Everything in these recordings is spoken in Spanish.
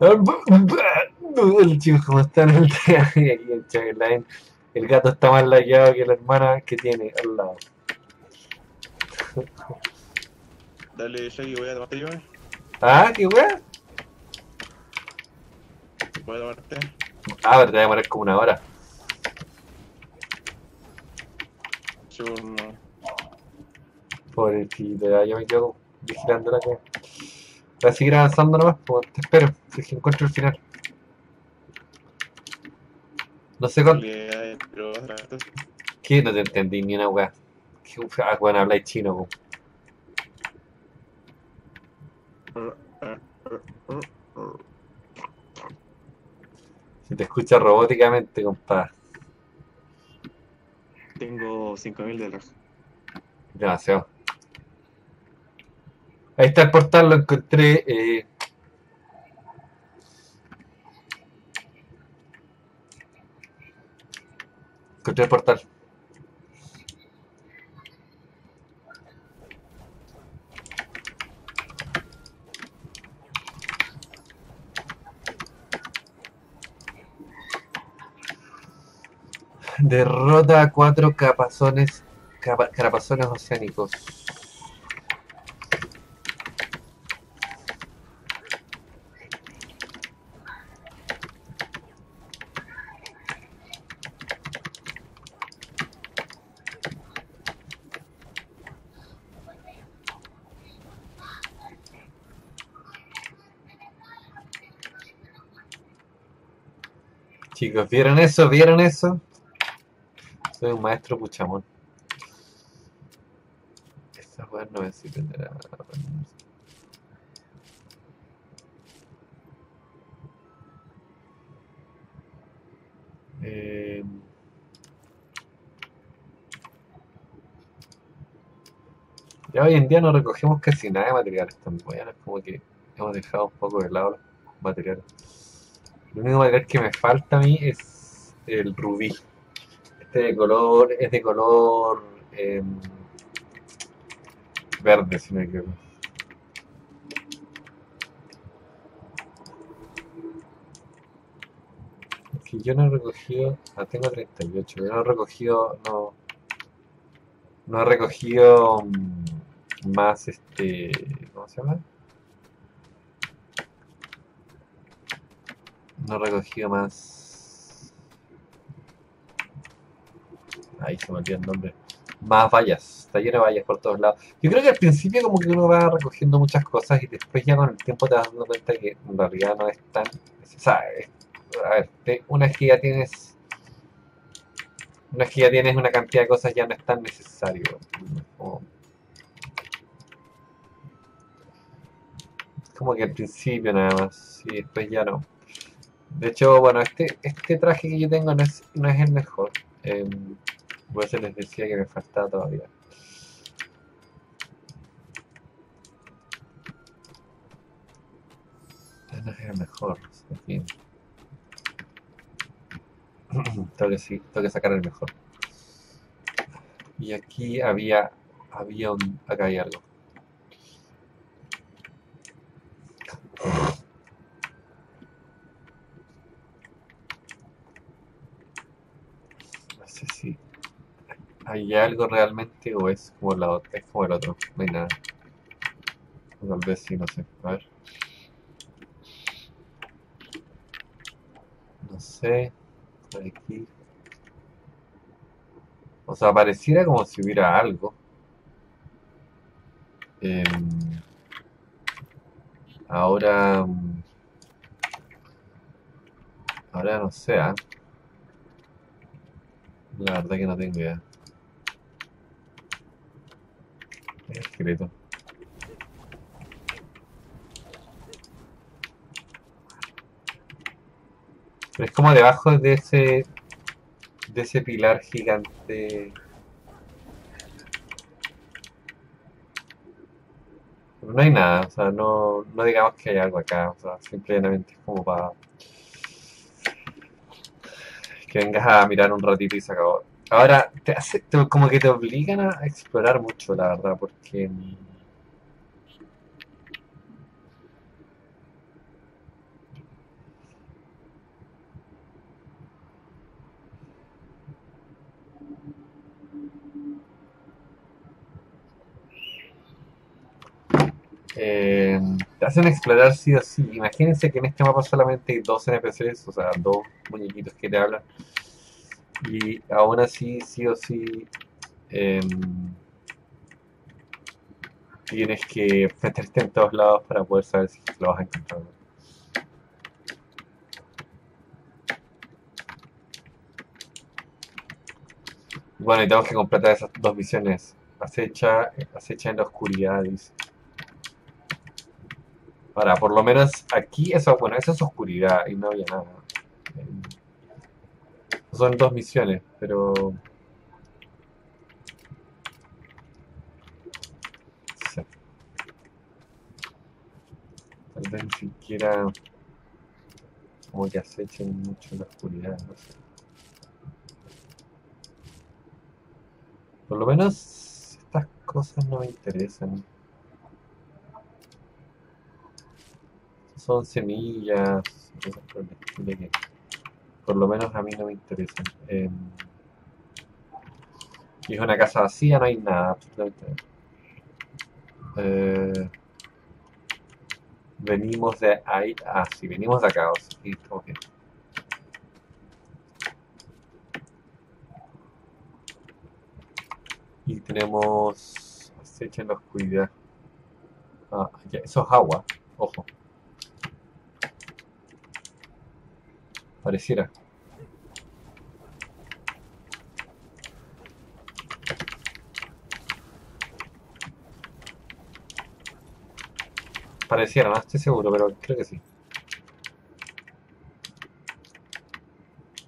El chico está en el traje y aquí el Chamberlain. El gato está más laqueado que la hermana que tiene al lado. Dale, Shaggy, voy a tomarte yo. Ah, qué weá. Voy a tomarte. Ah, pero te va a demorar como una hora. Yo no. Pobrecita, yo me quedo vigilando la que. Voy a seguir avanzando nomás, pues te espero, si encuentro el final. No sé cuánto. ¿Qué? No te entendí ni una weá. ¿Qué weá? Bueno, habláis chino, po. Se te escucha robóticamente, compadre. Tengo 5000 de rojo. Demasiado. Ahí está el portal, lo encontré. Encontré el portal. Derrota a 4 carapazones oceánicos. Chicos, ¿vieron eso? ¿Vieron eso? Soy un maestro puchamón. Esta weá no es si tendrá. Ya hoy en día no recogemos casi nada de materiales tan buenos, como que hemos dejado un poco de lado los materiales. El único material que me falta a mí es el rubí. Este de color, es de color verde, si no me equivoco. Que yo no he recogido, ah, tengo 38, yo no he recogido, no he recogido más este, ¿cómo se llama? No he recogido más. Ahí se me olvidó el nombre. Más vallas. Está lleno de vallas por todos lados. Yo creo que al principio como que uno va recogiendo muchas cosas y después ya con el tiempo te vas dando cuenta que en realidad no es tan. O sea, a ver, una vez que ya tienes una cantidad de cosas ya no es tan necesario. Como que al principio nada más. Y después ya no. De hecho, bueno, este traje que yo tengo no es el mejor. Por eso les decía que me faltaba todavía. Este no es el mejor, en fin. Tengo que sacar el mejor. Y aquí acá hay algo. ¿Hay algo realmente o es como la otra? Es como el otro, no hay nada. Tal vez sí, no sé. A ver. No sé. Por aquí. O sea, pareciera como si hubiera algo. Ahora. Ahora no sé. La verdad que no tengo idea. Es secreto. Pero es como debajo de ese pilar gigante. Pero no hay nada, o sea, no digamos que hay algo acá, o sea, simplemente es como para que vengas a mirar un ratito y se acabó. Ahora, como que te obligan a explorar mucho, la verdad, porque... Te hacen explorar sí o sí. Imagínense que en este mapa solamente hay 2 NPCs, o sea, 2 muñequitos que te hablan. Y aún así, sí o sí, tienes que meterte en todos lados para poder saber si lo vas a encontrar. Bueno, y tenemos que completar esas 2 misiones. Acecha en la oscuridad, dice. Ahora, por lo menos aquí, bueno, eso es oscuridad y no había nada. Son 2 misiones, pero... Sí. Tal vez ni siquiera... Como que acechen mucho en la oscuridad, no sé. Por lo menos estas cosas no me interesan. Son semillas, cosas por el estilo que por lo menos a mí no me interesan. Es una casa vacía, no hay nada, absolutamente. Venimos de ahí, sí, venimos de acá, sí, ok. Y tenemos acecha en la oscuridad. Ya, eso es agua, ojo. Pareciera. Pareciera, no estoy seguro, pero creo que sí.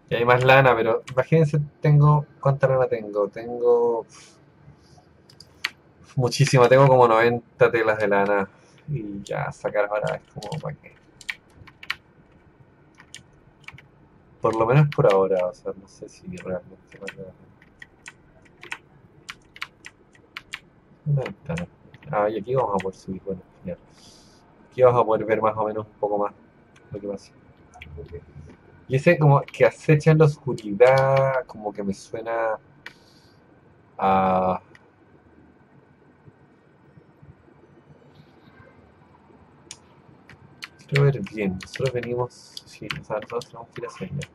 Y hay más lana, pero imagínense, tengo... ¿Cuánta lana tengo? Tengo... Muchísima, tengo como 90 telas de lana. Y ya sacar ahora es como para qué. Por lo menos por ahora, o sea, no sé si realmente vale la pena. Una ventana. Y aquí vamos a poder subir, bueno, genial. Aquí vamos a poder ver más o menos un poco más lo que pasa. Y ese como que acecha en la oscuridad, como que me suena a... Quiero ver bien, nosotros venimos, sí, o sea, nosotros tenemos que ir hacia allá.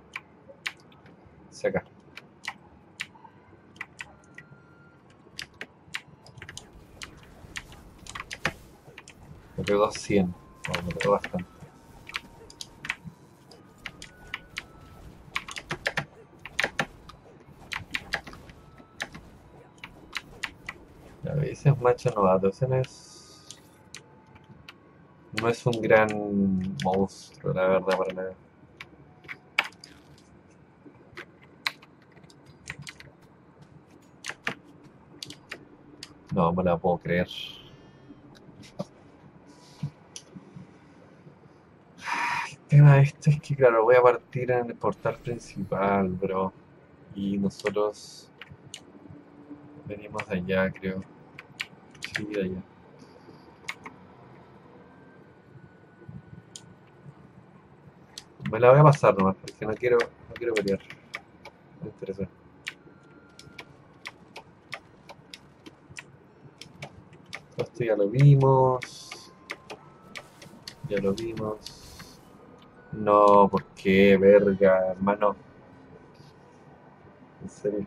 Hacia acá. Me pegó 100, bueno, me pegó bastante. A veces es macho novato, ese no es... No es un gran monstruo, la verdad, para nada. No me la puedo creer. El tema de esto es que, claro, voy a partir en el portal principal, bro. Y nosotros venimos de allá, creo. Sí, de allá. Me la voy a pasar nomás, porque no quiero pelear. Me interesa. Esto ya lo vimos. Ya lo vimos. No, ¿por qué? Verga, hermano. En serio.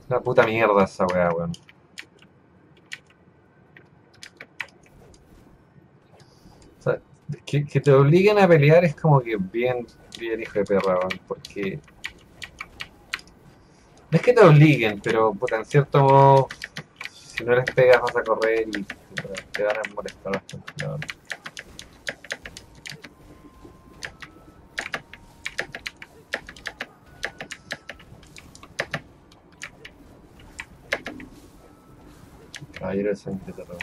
Es una puta mierda esa weá, weón. Que te obliguen a pelear es como que bien, bien hijo de perra, ¿no? Porque... No es que te obliguen, pero puta, en cierto modo, si no les pegas vas a correr y te van a molestar bastante, ¿no? Caballero de sangre de terror.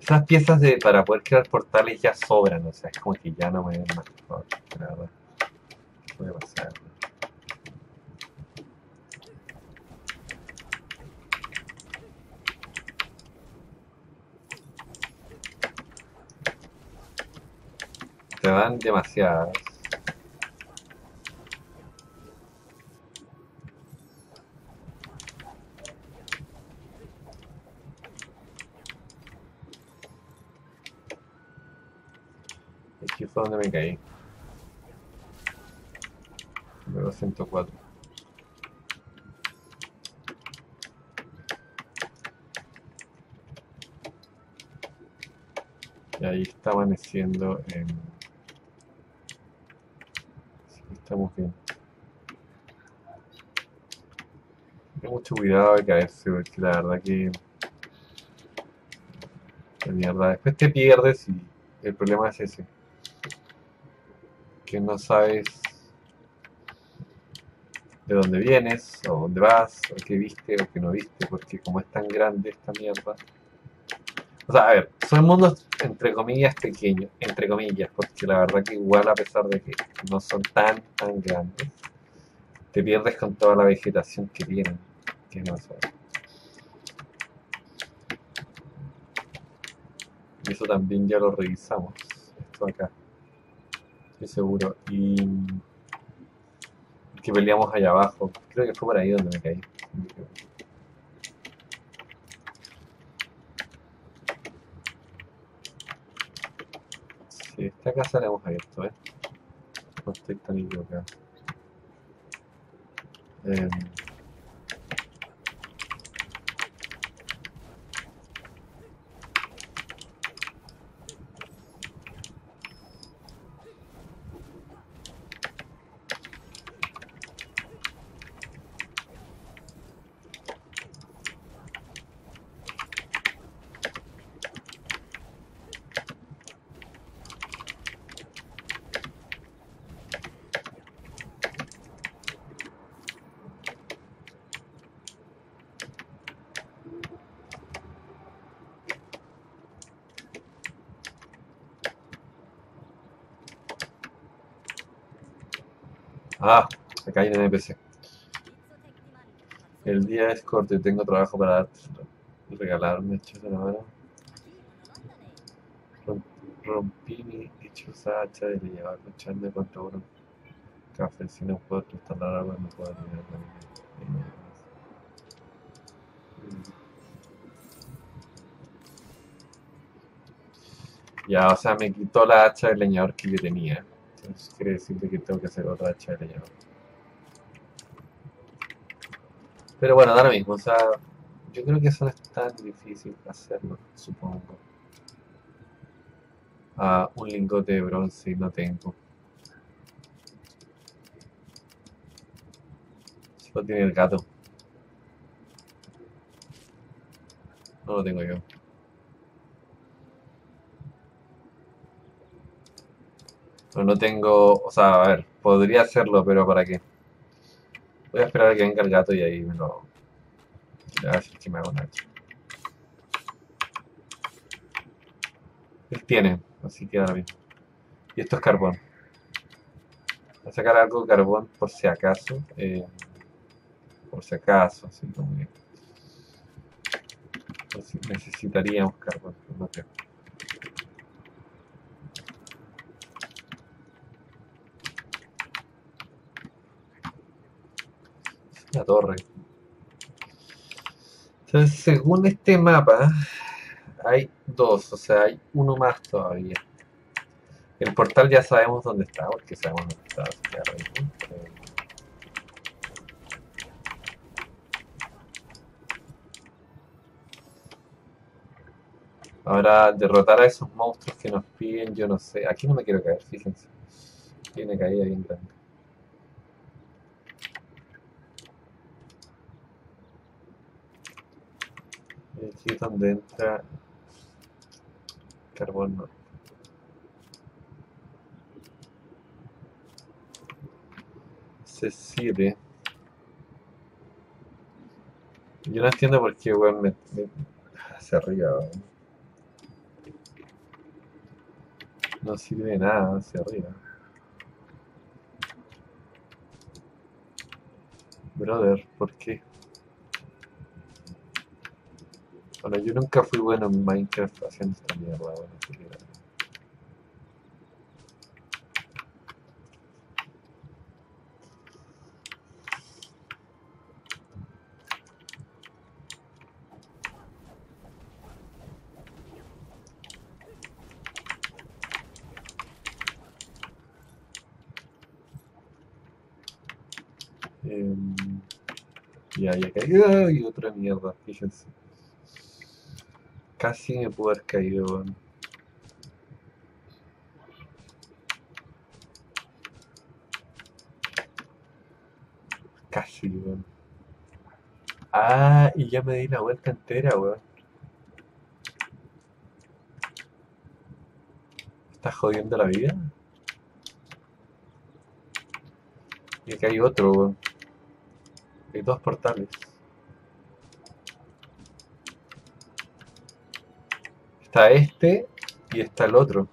Esas piezas de para poder crear portales ya sobran, o sea, es como que ya no me den más, por favor, la verdad. ¿Qué puede pasar? serán demasiadas. Aquí fue donde me caí. Número 104. Y ahí está amaneciendo, así que estamos bien. Ten mucho cuidado de caerse, porque la verdad que la mierda, después te pierdes y el problema es ese, que no sabes de dónde vienes, o dónde vas, o qué viste, o qué no viste, porque como es tan grande esta mierda. O sea, a ver, son mundos entre comillas pequeños, entre comillas, porque la verdad que igual a pesar de que no son tan grandes, te pierdes con toda la vegetación que tienen, que no sé. Y eso también ya lo revisamos, esto acá, estoy seguro, y que peleamos allá abajo, creo que fue por ahí donde me caí. Sí, esta casa la hemos abierto, ¿eh? No estoy tan equivocado. Ah, acá hay un NPC. El día es corto y tengo trabajo para darte. Regalarme hechizo ahora. Rompí mi hechizo hacha y le llevaba luchando contra un café. Si no puedo instalar agua, no puedo tener nada. Ya, o sea, me quitó la hacha del leñador que yo tenía. Entonces quiere decir que tengo que hacer otra hacha de leñador. Pero bueno, da lo mismo, o sea, yo creo que eso no es tan difícil hacerlo, supongo. Ah, un lingote de bronce no tengo. Solo tiene el gato. No lo tengo yo. No tengo, o sea, a ver, podría hacerlo, pero ¿para qué? Voy a esperar a que venga el gato y ahí me lo... Ya, así que me hago una hacha. Él tiene, así que ahora mismo. Y esto es carbón. Voy a sacar algo de carbón por si acaso. Por si acaso, así como que... Por si necesitaríamos carbón, no creo. La torre. Entonces, según este mapa, hay dos, o sea, hay uno más todavía. El portal ya sabemos dónde está, porque sabemos dónde está. Ahora, derrotar a esos monstruos que nos piden, yo no sé. Aquí no me quiero caer, fíjense. Tiene caída bien grande. Aquí es donde entra carbón. No. C7. Yo no entiendo por qué, weón, me hacia arriba. Weón. No sirve de nada hacia arriba. Brother, ¿por qué? Bueno, yo nunca fui bueno en Minecraft haciendo esta mierda, bueno, así que... Ya cayó. ¡Ay, otra mierda! Fíjense. Casi me pudo haber caído, bueno. Casi, weón. Bueno. Ah, y ya me di la vuelta entera, weón. ¿Estás jodiendo la vida? Y aquí hay otro, weón. Hay dos portales. Está este y está el otro.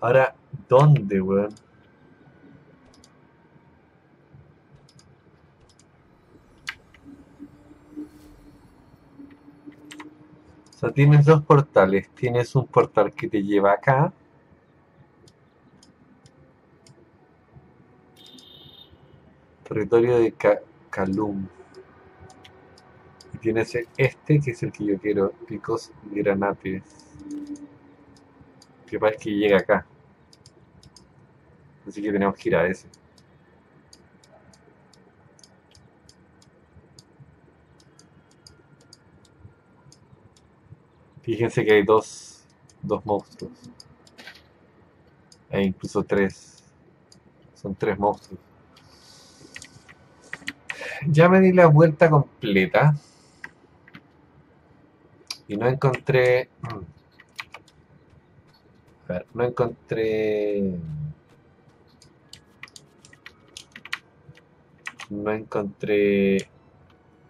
Ahora, ¿dónde, weón? O sea, tienes dos portales. Tienes un portal que te lleva acá. Territorio de Calum. Y tienes este, que es el que yo quiero. Picos Granates. Que parece que llega acá. Así que tenemos que ir a ese. Fíjense que hay dos monstruos. E incluso tres. Son tres monstruos. Ya me di la vuelta completa. Y no encontré... A ver, no encontré... No encontré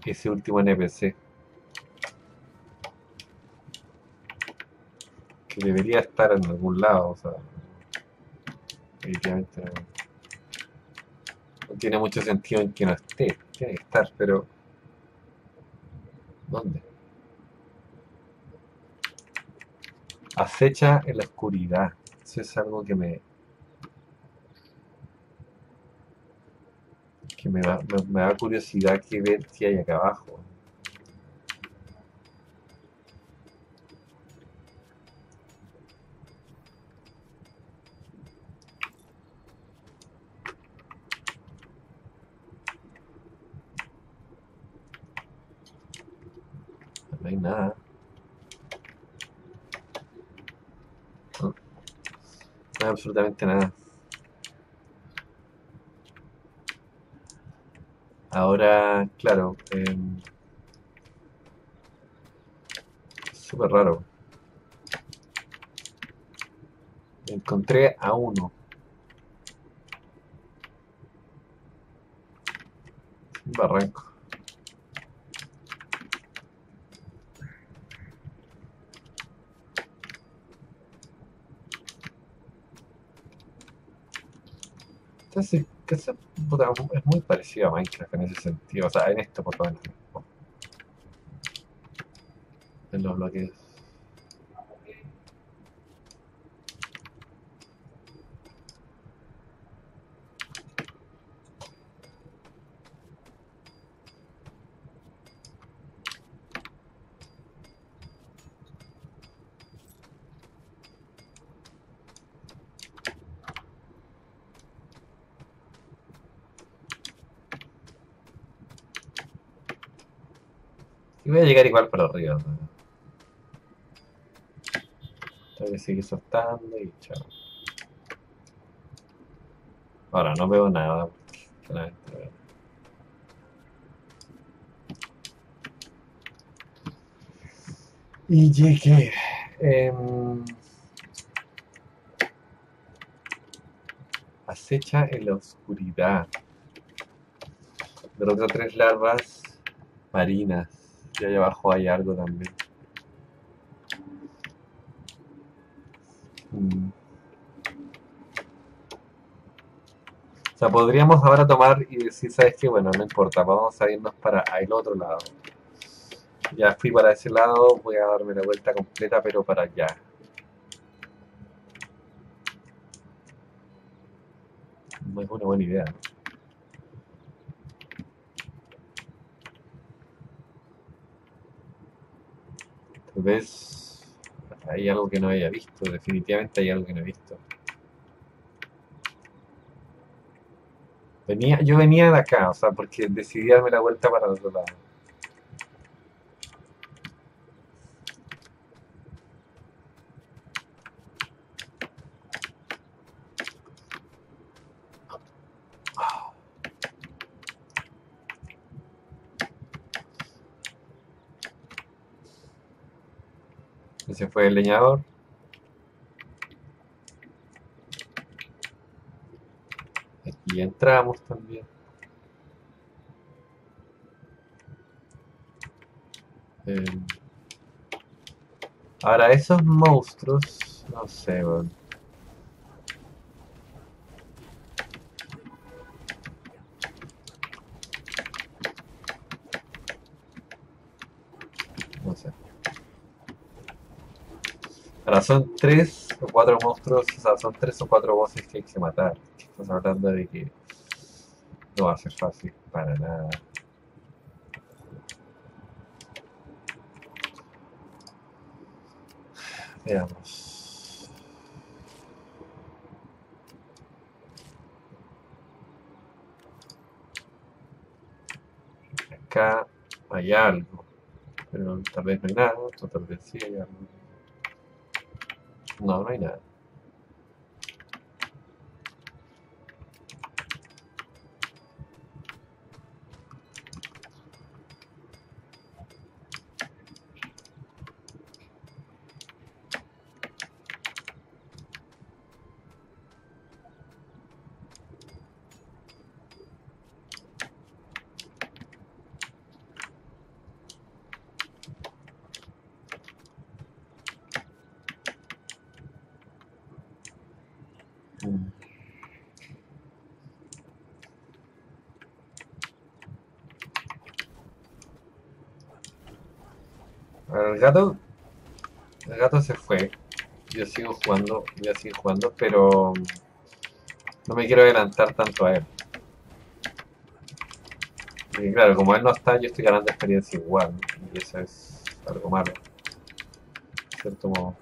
ese último NPC. Que debería estar en algún lado, o sea. Definitivamente no tiene mucho sentido en que no esté. Tiene que estar, pero. ¿Dónde? Acecha en la oscuridad. Eso es algo que me da curiosidad que ver si hay acá abajo. No hay nada. No, no hay absolutamente nada. Ahora, claro, súper raro. Encontré a uno. Un barranco. Entonces, que es muy parecido a Minecraft en ese sentido, o sea, en esto por lo menos. En los bloques. Y voy a llegar igual para arriba. Tengo que seguir soltando y chao. Ahora no veo nada. Claramente veo. Y llegué. Acecha en la oscuridad. Derrota tres larvas marinas. Y allá abajo hay algo también. O sea, podríamos ahora tomar y decir, ¿sabes qué? Bueno, no importa, vamos a irnos para el otro lado. Ya fui para ese lado, voy a darme la vuelta completa, pero para allá. No es una buena idea. ¿Ves? Hay algo que no haya visto, definitivamente hay algo que no he visto. Yo venía de acá, o sea, porque decidí darme la vuelta para el otro lado. Ese fue el leñador. Aquí entramos también. Ahora esos monstruos, no sé, bueno. No sé. Ahora son 3 o 4 monstruos, o sea, son 3 o 4 bosses que hay que matar. Estamos hablando de que no va a ser fácil para nada. Veamos. Acá hay algo, pero tal vez no hay nada, tal vez sí hay algo. No, no hay nada. Ahora el gato se fue. Yo sigo jugando, pero no me quiero adelantar tanto a él. Y claro, como él no está, yo estoy ganando experiencia igual, y eso es algo malo, de cierto modo.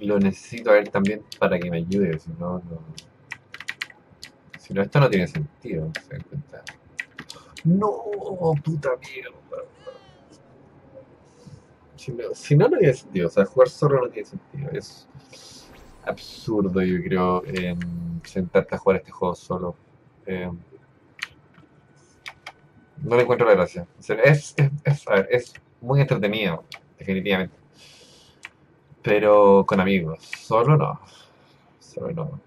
Lo necesito a él también para que me ayude, si no, si no, esto no tiene sentido, se dan cuenta. ¡No! ¡Puta mierda! Si no, no tiene sentido, o sea, jugar solo no tiene sentido. Es absurdo, yo creo, sentarte a jugar este juego solo. No le encuentro la gracia. O sea, es muy entretenido, definitivamente. Pero con amigos, solo no. Solo no.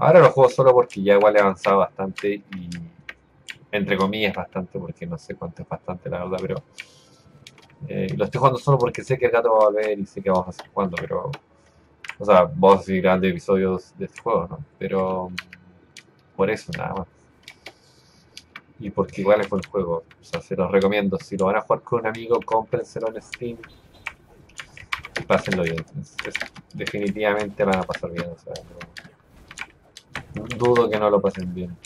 Ahora lo juego solo porque ya igual he avanzado bastante y... entre comillas bastante, porque no sé cuánto es bastante la verdad, pero... lo estoy jugando solo porque sé que el gato va a volver y sé que vamos a seguir jugando, pero... o sea, vamos a seguir grabando episodios de este juego, ¿no? Pero... por eso, nada más. Y porque igual es buen juego, o sea, se los recomiendo. Si lo van a jugar con un amigo, cómprenselo en Steam y pásenlo bien. Definitivamente van a pasar bien, o sea, no dudo que no lo pasen bien.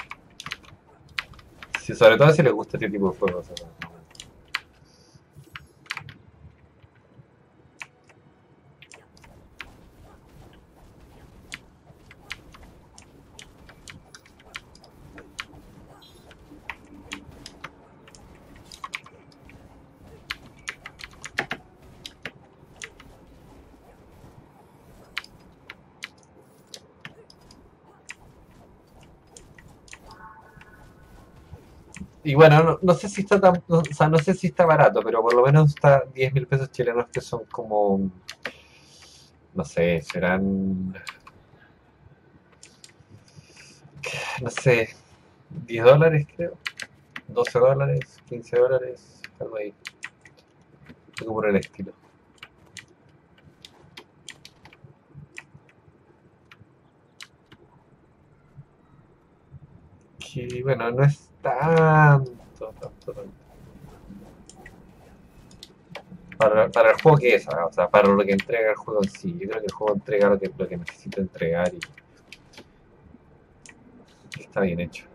Si, sobre todo si les gusta este tipo de juegos. O sea, y bueno, no sé si está tan, o sea, no sé si está barato, pero por lo menos está 10.000 pesos chilenos, que son como, no sé, serán, no sé, 10 dólares creo, 12 dólares, 15 dólares, algo ahí, algo por el estilo. Y bueno, no es tanto. Para el juego que es, o sea, para lo que entrega el juego en sí. Yo creo que el juego entrega lo que necesita entregar y... está bien hecho.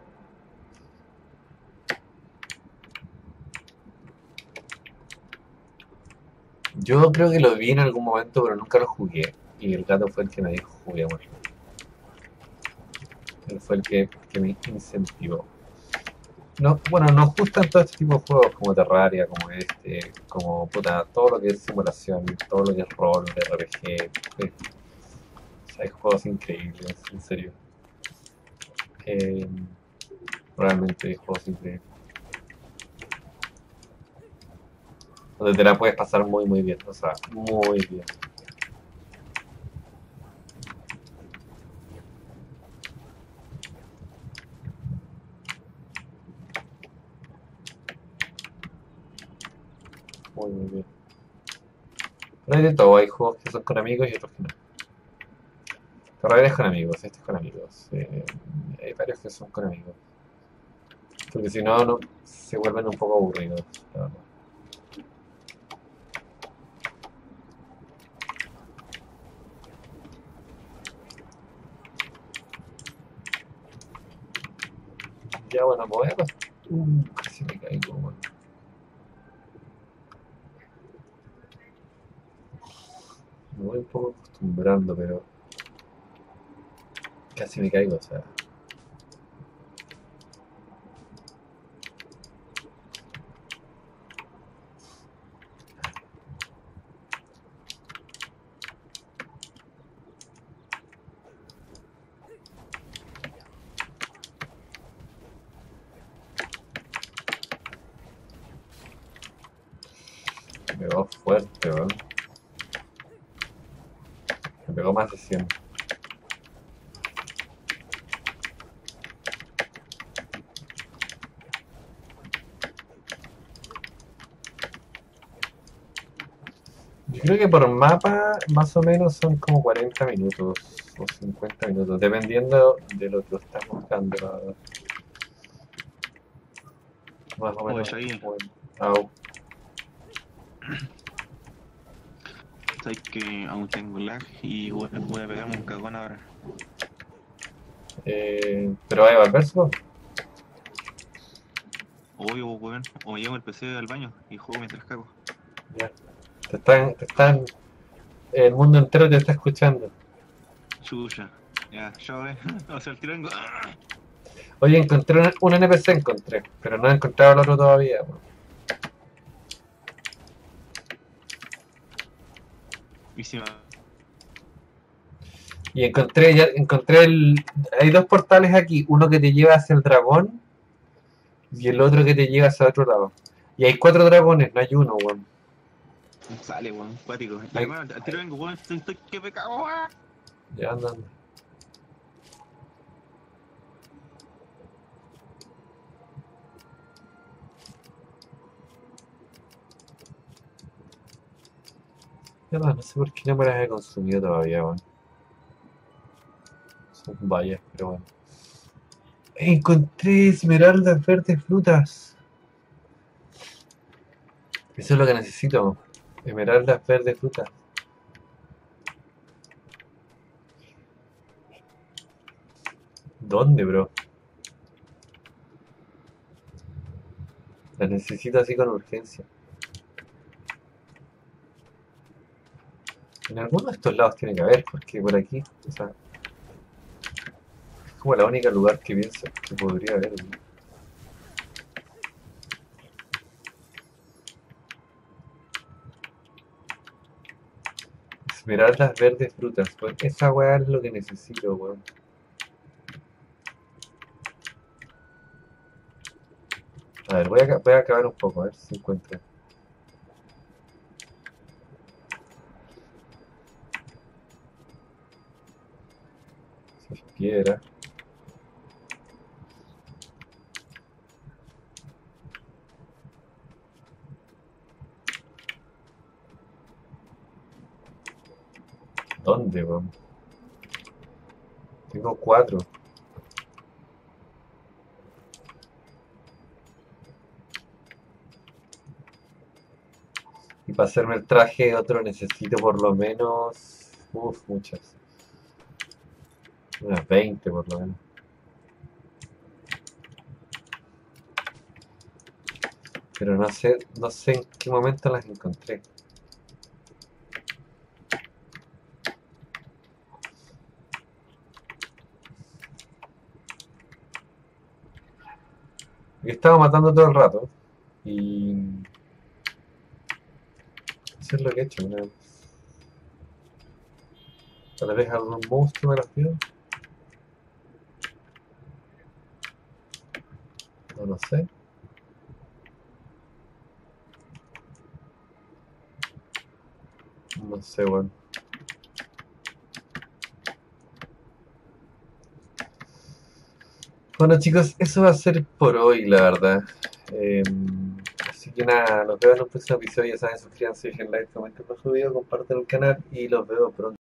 Yo creo que lo vi en algún momento, pero nunca lo jugué. Y el gato fue el que me dijo, juguemos. Él fue el que me incentivó. No, bueno, nos gustan todo este tipo de juegos, como Terraria, como este, como puta, todo lo que es simulación, todo lo que es rol, RPG. O sea, hay juegos increíbles, en serio. Realmente hay juegos increíbles. Donde te la puedes pasar muy, muy bien, o sea, muy bien. Muy, muy bien. Pero hay de todo, hay juegos que son con amigos y otros que no. Terraria es con amigos, este es con amigos. Hay varios que son con amigos. Porque si no, no se vuelven un poco aburridos, la verdad. Ya bueno, voy a pasar. Casi me caigo, bueno. Me voy un poco acostumbrando, pero casi me caigo, o sea. Me pegó fuerte, ¿verdad? Me pegó más de 100. Yo creo que por mapa más o menos son como 40 minutos o 50 minutos, dependiendo de lo que lo estás buscando, la verdad. Más o menos. Sabes que aún tengo lag y voy a pegarme un cagón ahora. ¿Pero va a llevar verso? Obvio, weón. O me llevo el PC al baño y juego mientras cago. Ya. Te están... El mundo entero te está escuchando. Chucha. Ya, ya ve. O sea, el tirango. Oye, encontré un NPC, pero no he encontrado el otro todavía, weón. Y encontré hay dos portales aquí, uno que te lleva hacia el dragón y el otro que te lleva hacia otro lado. Y hay 4 dragones, no hay uno, weón. Sale, weón, cuático. Al tiro vengo, weón, estoy que me cago, weón. Ya andan. No sé por qué no me las he consumido todavía, weón. Son vallas, pero bueno. Encontré esmeraldas verdes frutas. Eso es lo que necesito. Esmeraldas verdes frutas. ¿Dónde, bro? Las necesito así con urgencia. En alguno de estos lados tiene que haber, porque por aquí, o sea, es como la única lugar que pienso que podría haber, ¿no? Esmeraldas verdes frutas, pues esa weá es lo que necesito, weón. A ver, voy a acabar un poco, a ver si encuentro. Quiera. ¿Dónde, weón? Tengo 4. Y para hacerme el traje otro necesito por lo menos... Unas 20 por lo menos. Pero no sé en qué momento las encontré. Porque estaba matando todo el rato. Y eso es lo que he hecho, ¿no? Tal vez algún monstruo me las pido. No lo sé. No sé, bueno. Bueno, chicos, eso va a ser por hoy, la verdad. Así que nada, los veo en un próximo episodio. Ya saben, suscríbanse, dejen like, comenten bajo el video, compartan el canal y los veo pronto.